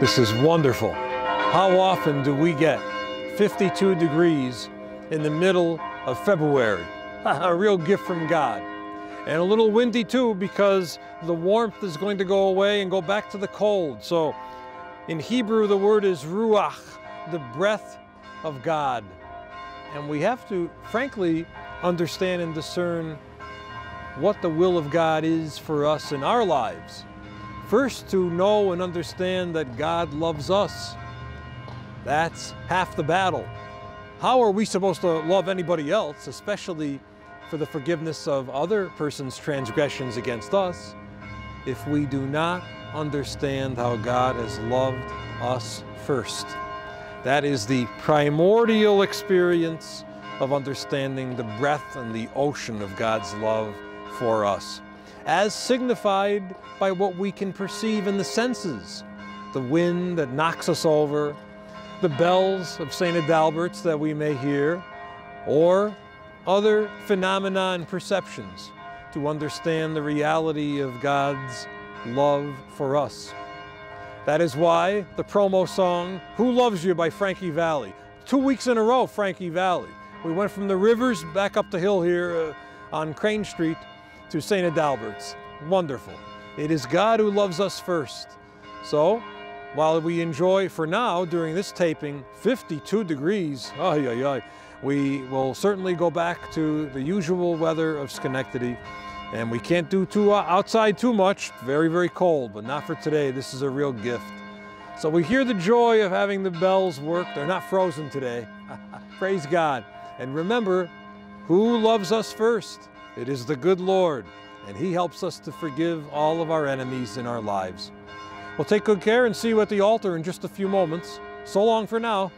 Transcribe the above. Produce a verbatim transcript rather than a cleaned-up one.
This is wonderful. How often do we get fifty-two degrees in the middle of February? A real gift from God. And a little windy too, because the warmth is going to go away and go back to the cold. So in Hebrew, the word is ruach, the breath of God. And we have to, frankly, understand and discern what the will of God is for us in our lives. First, to know and understand that God loves us. That's half the battle. How are we supposed to love anybody else, especially for the forgiveness of other person's transgressions against us, if we do not understand how God has loved us first? That is the primordial experience of understanding the breadth and the ocean of God's love for us, as signified by what we can perceive in the senses, the wind that knocks us over, the bells of Saint Adalbert's that we may hear, or other phenomena and perceptions, to understand the reality of God's love for us. That is why the promo song, Who Loves You by Frankie Valli. Two weeks in a row, Frankie Valli. We went from the rivers back up the hill here uh, on Crane Street to Saint Adalbert's. Wonderful. It is God who loves us first. So, while we enjoy, for now, during this taping, fifty-two degrees, ay, ay, ay, we will certainly go back to the usual weather of Schenectady. And we can't do too uh, outside too much, very, very cold, but not for today. This is a real gift. So we hear the joy of having the bells work. They're not frozen today. Praise God. And remember, who loves us first? It is the good Lord, and He helps us to forgive all of our enemies in our lives. Well, take good care and see you at the altar in just a few moments. So long for now.